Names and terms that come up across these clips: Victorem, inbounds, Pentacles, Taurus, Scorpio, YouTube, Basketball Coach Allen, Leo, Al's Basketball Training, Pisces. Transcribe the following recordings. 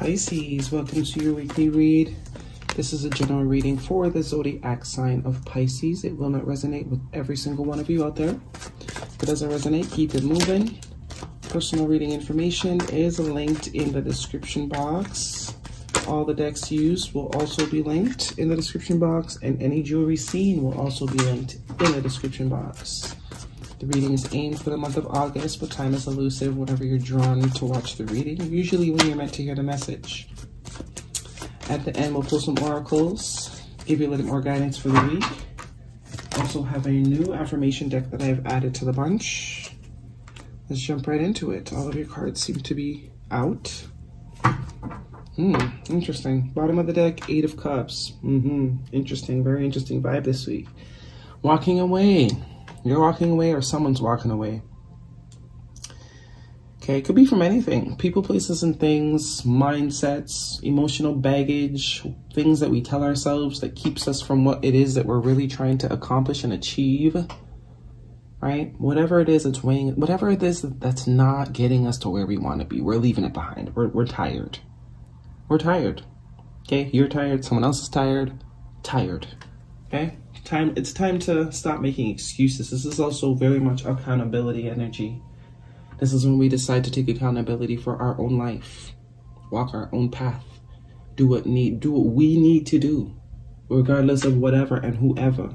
Pisces, welcome to your weekly read. This is a general reading for the zodiac sign of Pisces. It will not resonate with every single one of you out there. If it doesn't resonate, keep it moving. Personal reading information is linked in the description box. All the decks used will also be linked in the description box, and any jewelry seen will also be linked in the description box. The reading is aimed for the month of August, but time is elusive whenever you're drawn to watch the reading, usually when you're meant to hear the message. At the end, we'll pull some oracles, give you a little more guidance for the week. Also have a new affirmation deck that I've added to the bunch. Let's jump right into it. All of your cards seem to be out. Interesting. Bottom of the deck, 8 of Cups. Interesting, very interesting vibe this week. Walking away. You're walking away or someone's walking away. Okay, it could be from anything. People, places, and things, mindsets, emotional baggage, things that we tell ourselves that keeps us from what it is that we're really trying to accomplish and achieve, right? Whatever it is that's weighing, whatever it is that's not getting us to where we want to be, we're leaving it behind. We're tired. We're tired. Okay, you're tired. Someone else is tired. Tired. Okay? It's time to stop making excuses. This is also very much accountability energy. This is when we decide to take accountability for our own life, walk our own path, do what we need to do, regardless of whatever and whoever.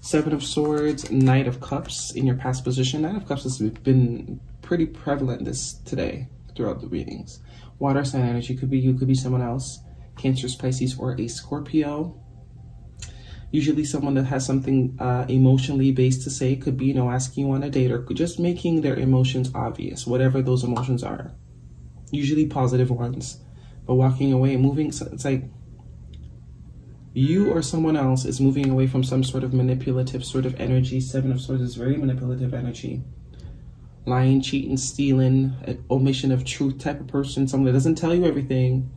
7 of Swords, Knight of Cups in your past position. Knight of Cups has been pretty prevalent today throughout the readings. Water sign energy, could be you, could be someone else. Cancer, Pisces, or a Scorpio. Usually someone that has something emotionally based to say. It could be, you know, asking you on a date or just making their emotions obvious, whatever those emotions are. Usually positive ones. But walking away, moving, so it's like you or someone else is moving away from some sort of manipulative sort of energy. 7 of Swords is very manipulative energy. Lying, cheating, stealing, an omission of truth type of person. Someone that doesn't tell you everything,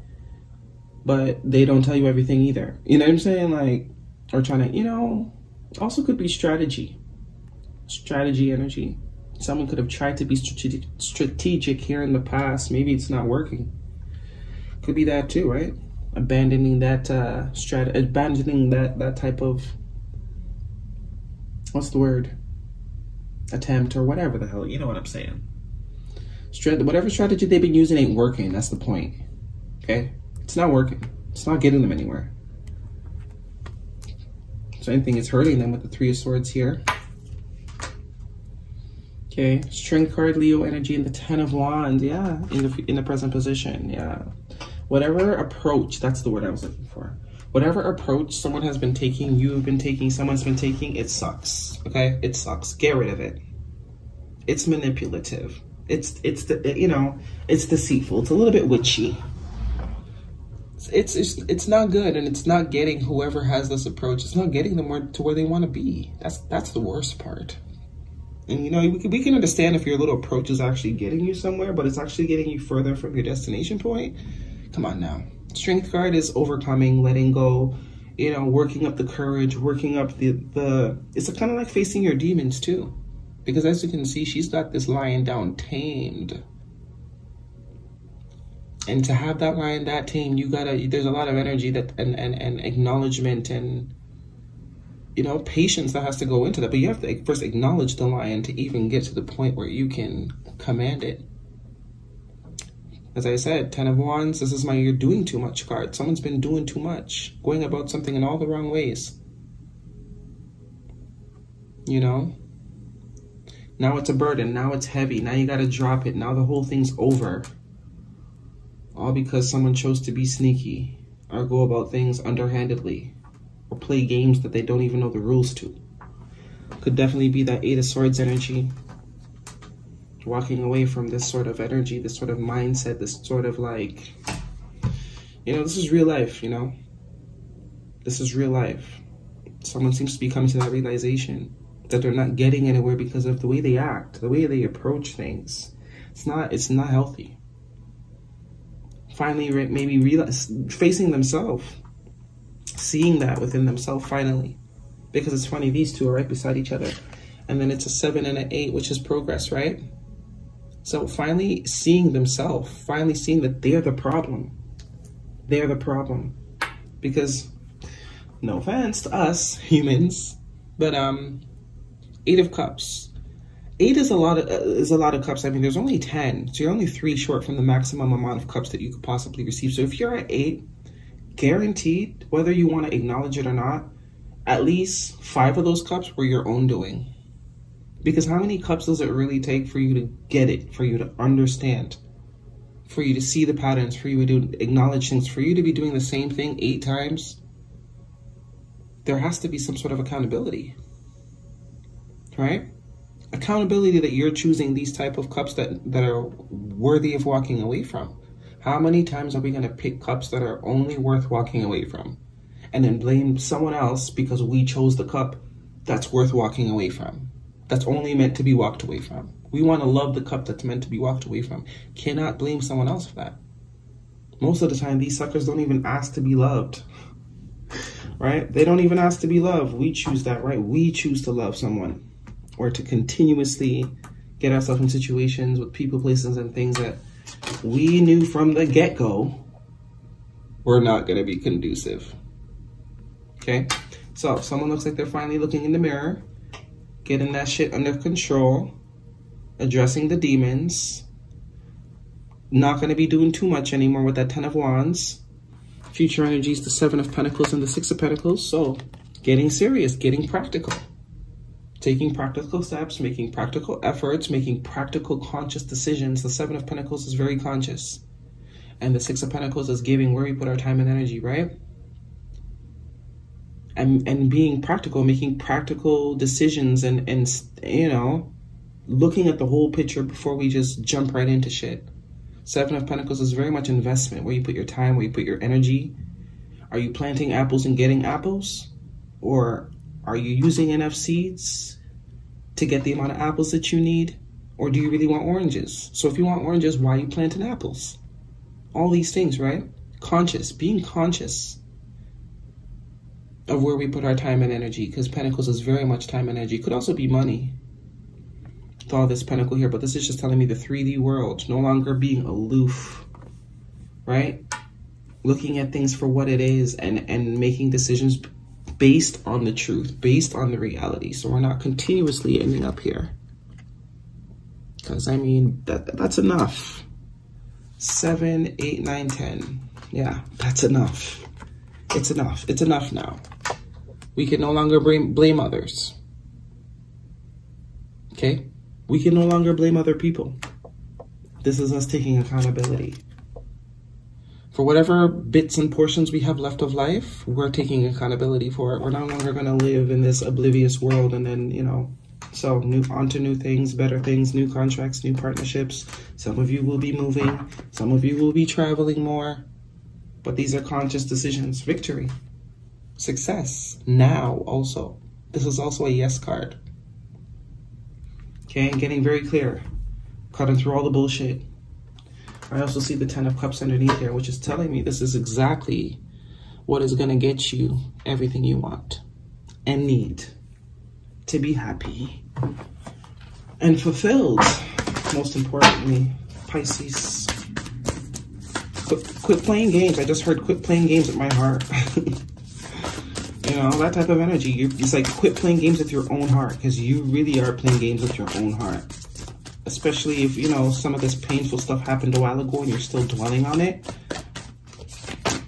but they don't tell you everything either. You know what I'm saying? Like, or trying to, you know, also could be strategy energy. Someone could have tried to be strategic here in the past. Maybe it's not working. Could be that too, right? Abandoning that type of, what's the word? Attempt or whatever the hell, you know what I'm saying. Whatever strategy they've been using ain't working, that's the point, okay? It's not working, it's not getting them anywhere. So anything is hurting them with the 3 of Swords here. Okay, Strength card, Leo energy, and the 10 of Wands. Yeah, in the present position. Yeah, whatever approach, that's the word I was looking for. Whatever approach someone has been taking, you've been taking, someone's been taking, it sucks. Okay, it sucks. Get rid of it. It's manipulative. It's deceitful. It's a little bit witchy. It's not good, and it's not getting whoever has this approach. It's not getting them to where they want to be. That's the worst part. And you know, we can understand if your little approach is actually getting you somewhere, but it's actually getting you further from your destination point. Come on now. Strength card is overcoming, letting go. You know, working up the courage, working up the. It's kind of like facing your demons too, because as you can see, she's got this lion down tamed. And to have that lion, that team, you gotta, there's a lot of energy that and acknowledgement and, you know, patience that has to go into that. But you have to first acknowledge the lion to even get to the point where you can command it. As I said, 10 of Wands, this is my you're doing too much card. Someone's been doing too much, going about something in all the wrong ways. You know? Now it's a burden, now it's heavy, now you gotta drop it, now the whole thing's over. All because someone chose to be sneaky or go about things underhandedly or play games that they don't even know the rules to. Could definitely be that 8 of Swords energy. Walking away from this sort of energy, this sort of mindset, this sort of like, you know, this is real life, you know? This is real life. Someone seems to be coming to that realization that they're not getting anywhere because of the way they act, the way they approach things. It's not healthy. Finally, maybe realize, facing themselves, seeing that within themselves finally, because it's funny, these two are right beside each other. And then it's a 7 and an 8, which is progress, right? So finally seeing themselves, finally seeing that they're the problem. They're the problem. Because no offense to us humans, but Eight of Cups. Eight is a lot of cups. I mean, there's only 10, so you're only 3 short from the maximum amount of cups that you could possibly receive. So if you're at 8, guaranteed, whether you want to acknowledge it or not, at least 5 of those cups were your own doing. Because how many cups does it really take for you to get it, for you to understand, for you to see the patterns, for you to acknowledge things, for you to be doing the same thing 8 times? There has to be some sort of accountability, right? Accountability that you're choosing these type of cups that are worthy of walking away from. How many times are we going to pick cups that are only worth walking away from and then blame someone else because we chose the cup that's worth walking away from, that's only meant to be walked away from? We want to love the cup that's meant to be walked away from. Cannot blame someone else for that. Most of the time, these suckers don't even ask to be loved. Right? They don't even ask to be loved. We choose that, right? We choose to love someone or to continuously get ourselves in situations with people, places, and things that we knew from the get-go were not going to be conducive. Okay? So if someone looks like they're finally looking in the mirror, getting that shit under control, addressing the demons, not going to be doing too much anymore with that 10 of Wands. Future energy is the 7 of Pentacles and the 6 of Pentacles. So getting serious, getting practical, taking practical steps, making practical efforts, making practical conscious decisions. The 7 of Pentacles is very conscious. And the 6 of Pentacles is giving, where we put our time and energy, right? And being practical, making practical decisions and, you know, looking at the whole picture before we just jump right into shit. 7 of Pentacles is very much investment, where you put your time, where you put your energy. Are you planting apples and getting apples? Or are you using enough seeds to get the amount of apples that you need? Or do you really want oranges? So if you want oranges, why are you planting apples? All these things, right? Conscious, being conscious of where we put our time and energy, because Pentacles is very much time and energy. Could also be money. All this pentacle here, but this is just telling me the 3D world, no longer being aloof, right? Looking at things for what it is and making decisions based on the truth, based on the reality. So we're not continuously ending up here, because I mean, that's enough. 7, 8, 9, 10. Yeah, that's enough. It's enough. It's enough now. We can no longer blame others. Okay? We can no longer blame other people. This is us taking accountability. For whatever bits and portions we have left of life, we're taking accountability for it. We're no longer going to live in this oblivious world and then, you know, so onto new things, better things, new contracts, new partnerships. Some of you will be moving. Some of you will be traveling more. But these are conscious decisions. Victory. Success. Now also. This is also a yes card. Okay, and getting very clear, cutting through all the bullshit. I also see the 10 of Cups underneath here, which is telling me this is exactly what is going to get you everything you want and need to be happy and fulfilled. Most importantly, Pisces, quit playing games. I just heard quit playing games with my heart. You know, that type of energy. It's like quit playing games with your own heart, because you really are playing games with your own heart. Especially if, you know, some of this painful stuff happened a while ago and you're still dwelling on it.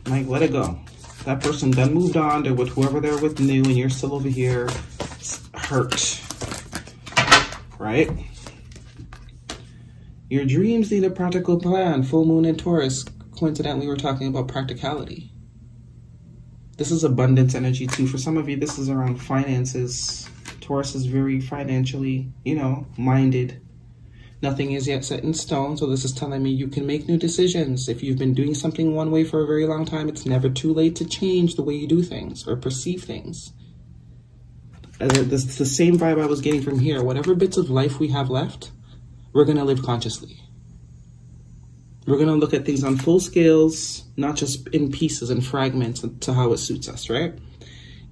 Like, let it go. That person done moved on. They're with whoever they're with new, and you're still over here hurt. Right? Your dreams need a practical plan. Full moon in Taurus. Coincidentally, we're talking about practicality. This is abundance energy too. For some of you, this is around finances. Taurus is very financially, you know, minded. Nothing is yet set in stone. So this is telling me you can make new decisions. If you've been doing something one way for a very long time, it's never too late to change the way you do things or perceive things. This is the same vibe I was getting from here. Whatever bits of life we have left, we're going to live consciously. We're going to look at things on full scales, not just in pieces and fragments to how it suits us, right?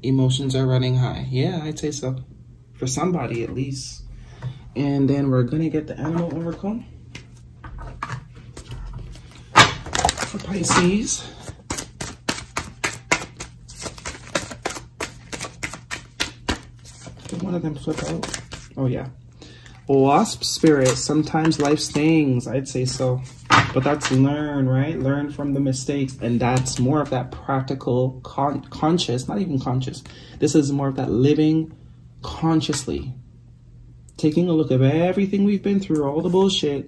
Emotions are running high. Yeah, I'd say so. For somebody, at least. And then we're going to get the animal oracle. for Pisces. Did one of them flip out? Oh, yeah. Wasp spirit. Sometimes life stings. I'd say so. But that's learn, right? Learn from the mistakes. And that's more of that practical, conscious, not even conscious. This is more of that living consciously. Taking a look at everything we've been through, all the bullshit,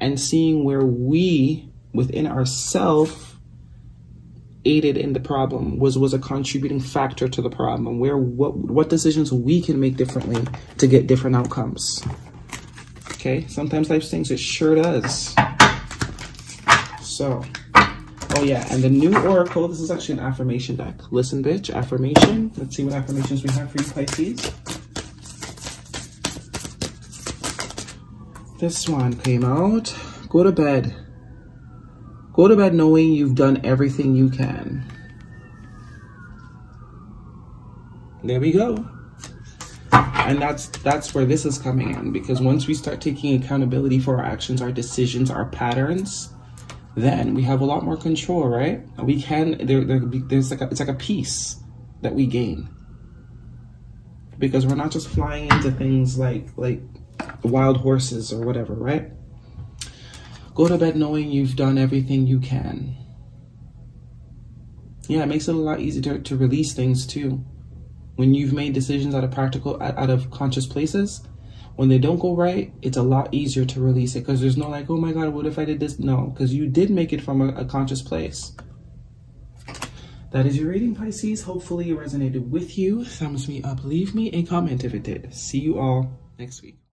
and seeing where we, within ourselves, aided in the problem, was a contributing factor to the problem. Where what decisions we can make differently to get different outcomes. Okay, sometimes life stings, it sure does. So, oh yeah, and the new oracle, this is actually an affirmation deck. Listen, bitch, affirmation. Let's see what affirmations we have for you, Pisces. This one came out. Go to bed. Go to bed knowing you've done everything you can. There we go. And that's where this is coming in, because once we start taking accountability for our actions, our decisions, our patterns, then we have a lot more control, right? We can, it's like a peace that we gain. Because we're not just flying into things like wild horses or whatever, right? Go to bed knowing you've done everything you can. Yeah, it makes it a lot easier to release things too. When you've made decisions out of conscious places, when they don't go right, it's a lot easier to release it, because there's no like, oh my God, what if I did this? No, because you did make it from a conscious place. That is your reading, Pisces. Hopefully it resonated with you. Thumbs me up, leave me a comment if it did. See you all next week.